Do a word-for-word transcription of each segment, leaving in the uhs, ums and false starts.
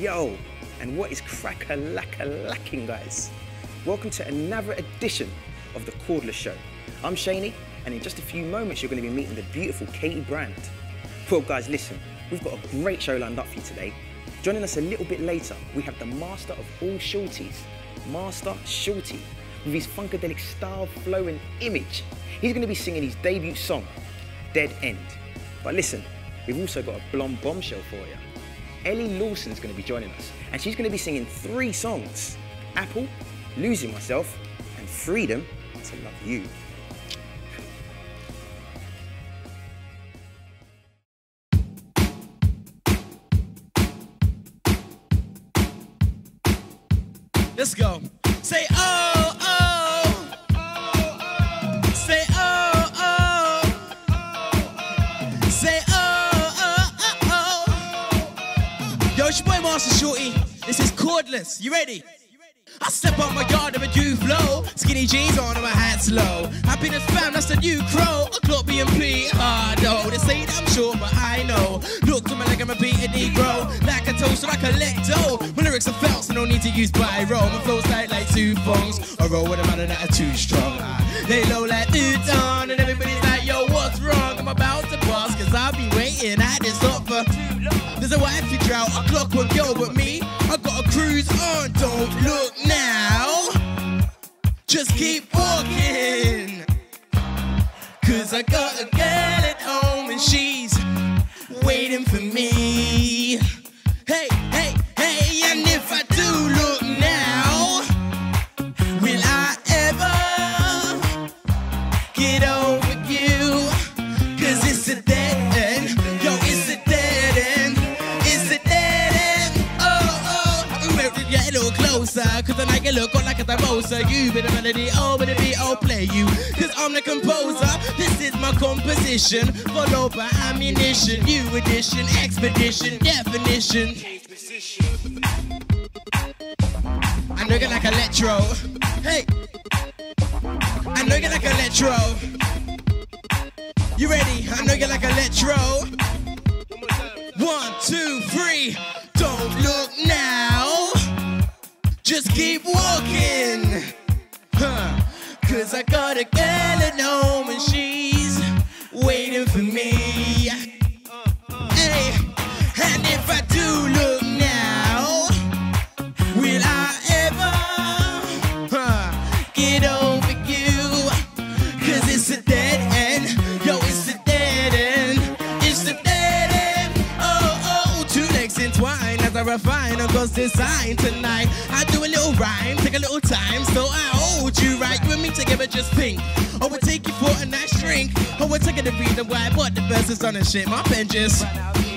Yo, and what is crack-a-lack-a-lacking, guys? Welcome to another edition of The Cordless Show. I'm Shaney, and in just a few moments, you're going to be meeting the beautiful Katie Brand. Well, guys, listen, we've got a great show lined up for you today. Joining us a little bit later, we have the master of all shorties, Master Shortie, with his funkadelic style, flow, and image. He's going to be singing his debut song, Dead End. But listen, we've also got a blonde bombshell for you. Ellie Lawson's going to be joining us, and she's going to be singing three songs, Apple, Losing Myself, and Freedom to Love You. Let's go. Say oh, oh, oh, oh. Say oh, oh, oh, oh. Say oh, oh, oh, oh. Yo, it's your boy Master Shorty. This is Cordless. You ready? I step up my yard of a new flow. Skinny jeans on and my hat's low. Happiness fam, that's the new crow. O'clock B and P, ah no. They say that I'm sure, but I know. Look to my leg, I'm a beat a negro. Like a toaster, I collect dough. My lyrics are felt, so no need to use biro. My flow's tight like two thongs. I roll with a man that are too strong. I lay low like udon, and everybody's like, yo, what's wrong? I'm about to pass, cause I've been waiting at this up for too long. There's a wifey drought, a clock will go, but me, I got a cruise on, don't look now, just keep walking, cause I got a girl at home and she's waiting for me, hey, hey, hey, and if I do look now, will I ever get over you, cause it's a dead end, yo, it's a dead end, it's a dead end, oh, oh, we're getting a little closer, cause I look on like a thermosa. You be the melody, oh, but the beat, I'll play you. Cause I'm the composer, this is my composition. Followed by ammunition, new edition, expedition, definition. I know you like electro, hey. I know you like electro. You ready? I know you like electro. One, two, three. Don't look now. Just keep walking, huh? Cause I got a girl at home and she's waiting for me. Hey, and if I do look now, will I ever huh, get over you? Cause it's a dead end, yo, it's a dead end, it's a dead end. Oh, oh, two legs entwined as I refine a ghost design tonight. I do a little rhyme, take a little time, so I hold you right. You and me together, just think. I would take you for a nice drink. I would take it the reason why, but the best is on the shit. My pen just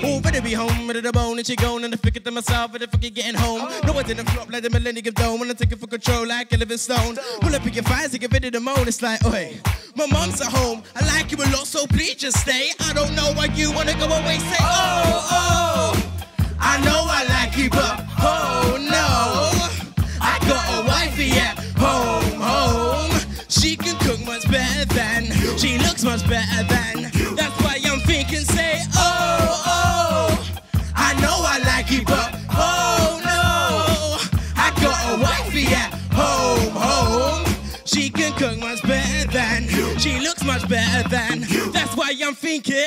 oh, better be home, ready to bone, and she gone, and I figured to myself, but the fucking getting home. No, I didn't flop like the Millennium Dome, when I take it for control like a living stone. Pull up in your fires and get rid of the moan. It's like, oi, my mom's at home. I like you a lot, so please just stay. I don't know why you wanna go away. Say, oh, oh. I know I like you, but oh no, I got a wifey at home, home. She can cook much better than, she looks much better than. That's why I'm thinking, say, oh, oh, I know I like you, but oh no, I got a wifey at home, home. She can cook much better than, she looks much better than. That's why I'm thinking.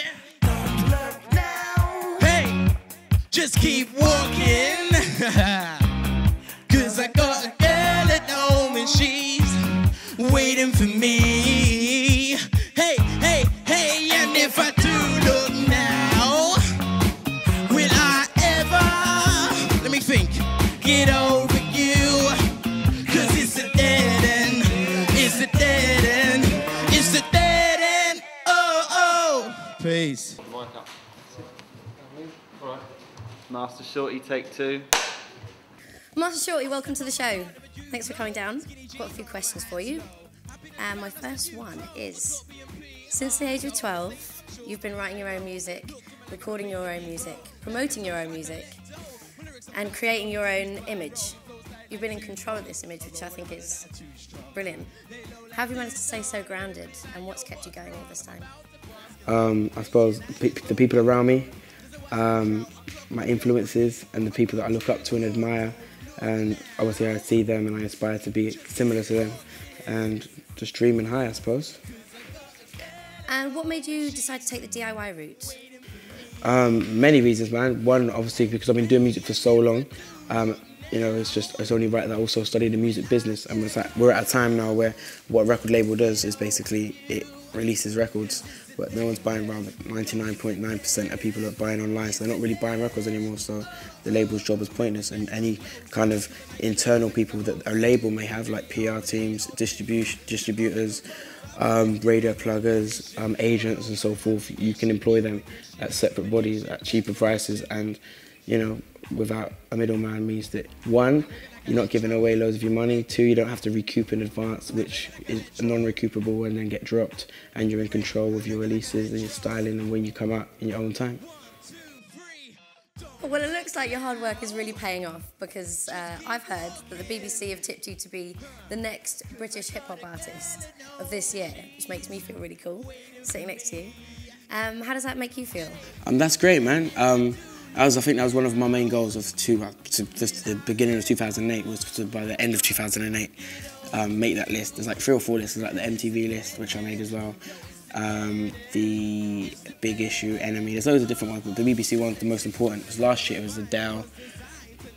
Just keep walking, cause I got a girl at home and she's waiting for me. Hey, hey, hey, and if I do look now, will I ever, let me think, get over you? Cause it's a dead end, it's a dead end, it's a dead end, oh, oh. Peace. Master Shortie, take two. Master Shortie, welcome to the show. Thanks for coming down. I've got a few questions for you. And my first one is, since the age of twelve, you've been writing your own music, recording your own music, promoting your own music, and creating your own image. You've been in control of this image, which I think is brilliant. How have you managed to stay so grounded, and what's kept you going all this time? Um, I suppose the people around me. um, my influences and the people that I look up to and admire, and obviously I see them and I aspire to be similar to them, and just dreaming high, I suppose. And what made you decide to take the D I Y route? Um, many reasons, man. One, obviously, because I've been doing music for so long. Um, you know, it's just, it's only right that I also study the music business. And it's like, we're at a time now where what a record label does is basically it releases records, but no one's buying. Around ninety-nine point nine percent of people are buying online, so they're not really buying records anymore, so the label's job is pointless. And any kind of internal people that a label may have, like P R teams, distribution, distributors, Um, radio pluggers, um, agents and so forth, you can employ them at separate bodies at cheaper prices, and, you know, without a middleman means that, one, you're not giving away loads of your money, two, you don't have to recoup in advance, which is non-recoupable and then get dropped, and you're in control of your releases and your styling and when you come out in your own time. Well, it looks like your hard work is really paying off, because uh, I've heard that the B B C have tipped you to be the next British hip-hop artist of this year, which makes me feel really cool, sitting next to you. Um, how does that make you feel? Um, that's great, man. Um, I, was, I think that was one of my main goals of two, uh, to, just the beginning of two thousand eight, was to, by the end of two thousand eight, um, make that list. There's like three or four lists. There's like the M T V list, which I made as well. Um, the Big Issue, Enemy, there's loads of different ones, but the B B C one's the most important, because last year it was Adele,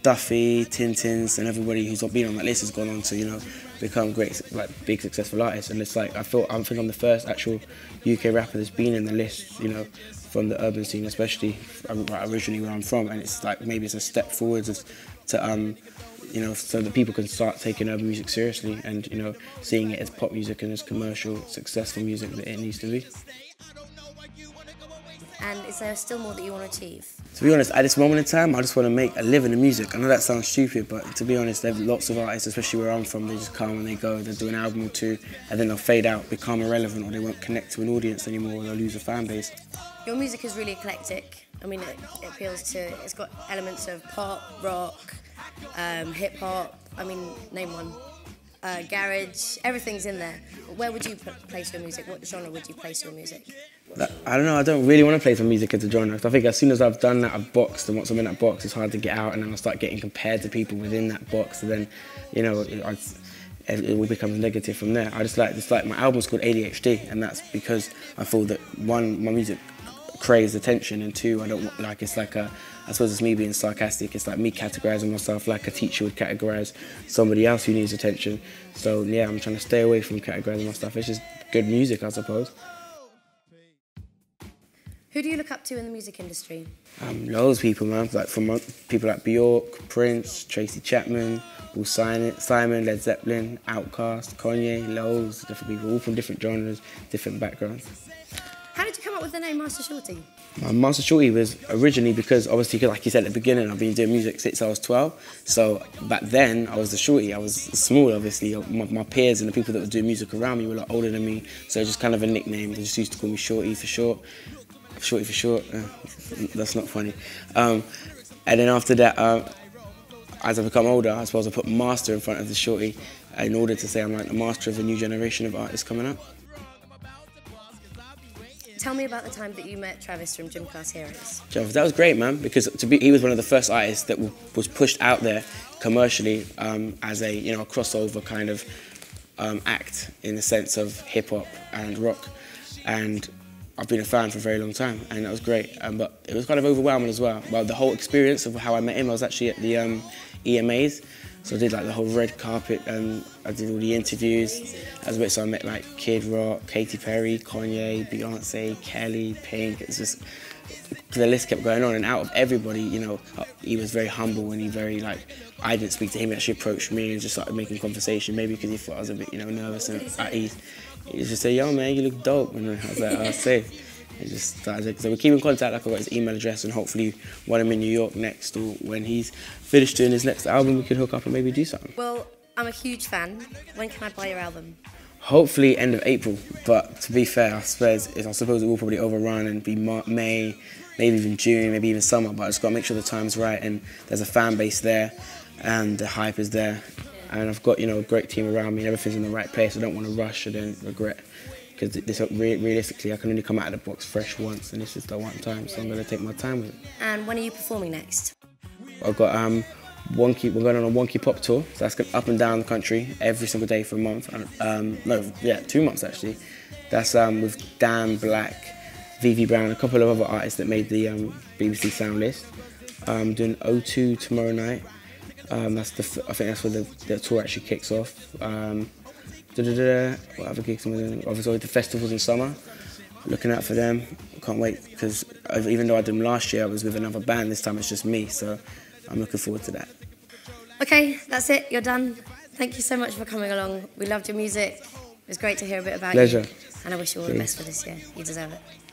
Duffy, Tintins, and everybody who's been on that list has gone on to, you know, become great, like, big successful artists. And it's like, I feel, I think I'm the first actual U K rapper that's been in the list, you know, from the urban scene, especially originally where I'm from. And it's like, maybe it's a step forwards to, um, you know, so that people can start taking urban music seriously and, you know, seeing it as pop music and as commercial, successful music that it needs to be. And is there still more that you want to achieve? To be honest, at this moment in time, I just want to make a living in music. I know that sounds stupid, but to be honest, there's lots of artists, especially where I'm from, they just come and they go, they do an album or two, and then they'll fade out, become irrelevant, or they won't connect to an audience anymore, or they'll lose a fan base. Your music is really eclectic. I mean, it, it appeals to, it's got elements of pop, rock, um, hip-hop, I mean, name one. Uh, garage, everything's in there. Where would you place your music? What genre would you place your music? I don't know, I don't really want to place my music as a genre. I think as soon as I've done that, I've boxed, and once I'm in that box, it's hard to get out, and then I start getting compared to people within that box, and then, you know, it, it, it will become negative from there. I just like, it's like my album's called A D H D, and that's because I feel that, one, my music craves attention, and two, I don't want, like, it's like a, I suppose it's me being sarcastic, it's like me categorising myself like a teacher would categorise somebody else who needs attention. So yeah, I'm trying to stay away from categorising my stuff. It's just good music, I suppose. Who do you look up to in the music industry? Um, loads of people, man. Like from people like Bjork, Prince, Tracy Chapman, Paul Simon, Led Zeppelin, Outkast, Kanye, loads of different people, all from different genres, different backgrounds. How did you come up with the name Master Shortie? Uh, Master Shortie was originally because, obviously, like you said at the beginning, I've been doing music since I was twelve. So back then, I was the shorty. I was small, obviously. My, my peers and the people that were doing music around me were like older than me. So just kind of a nickname. They just used to call me Shorty for short. Shorty for short. Uh, that's not funny. Um, and then after that, uh, as I become older, I suppose I put Master in front of the Shorty in order to say I'm like the master of a new generation of artists coming up. Tell me about the time that you met Travis from Gym Class Heroes. Travis, that was great, man, because to be, he was one of the first artists that was pushed out there commercially um, as a, you know, a crossover kind of um, act in the sense of hip hop and rock. And I've been a fan for a very long time, and that was great. Um, but it was kind of overwhelming as well. Well, the whole experience of how I met him, I was actually at the um, E M As. So I did like the whole red carpet, and I did all the interviews. As well, so I met like Kid Rock, Katy Perry, Kanye, Beyonce, Kelly, Pink. It's just the list kept going on, and out of everybody, you know, he was very humble, and he very like I didn't speak to him. He actually approached me and just started making conversation. Maybe because he thought I was a bit, you know, nervous and at ease. He just said, "Yo, man, you look dope," and I was like, "Oh, safe." It just started. So we keep in contact. Like, I've got his email address, and hopefully when I'm in New York next, or when he's finished doing his next album, we could hook up and maybe do something. Well, I'm a huge fan. When can I buy your album? Hopefully end of April, but to be fair, I suppose, I suppose it will probably overrun and be May, maybe even June, maybe even summer, but I just got to make sure the time's right, and there's a fan base there, and the hype is there, and I've got, you know, a great team around me, and everything's in the right place. I don't want to rush and then regret because realistically I can only come out of the box fresh once, and this is the one time, so I'm going to take my time with it. And when are you performing next? I've got um, Wonky, we're going on a Wonky pop tour, so that's up and down the country every single day for a month, um, no, yeah, two months actually. That's um, with Dan Black, Vivi Brown, a couple of other artists that made the um, B B C sound list. I'm doing O two tomorrow night. Um, that's the f I think that's where the, the tour actually kicks off. Um, da -da -da, what other gigs am I doing? Obviously the festivals in summer. Looking out for them. Can't wait, because even though I did them last year, I was with another band. This time it's just me, so I'm looking forward to that. Okay, that's it. You're done. Thank you so much for coming along. We loved your music. It was great to hear a bit about Pleasure. you. And I wish you all Please. the best for this year. You deserve it.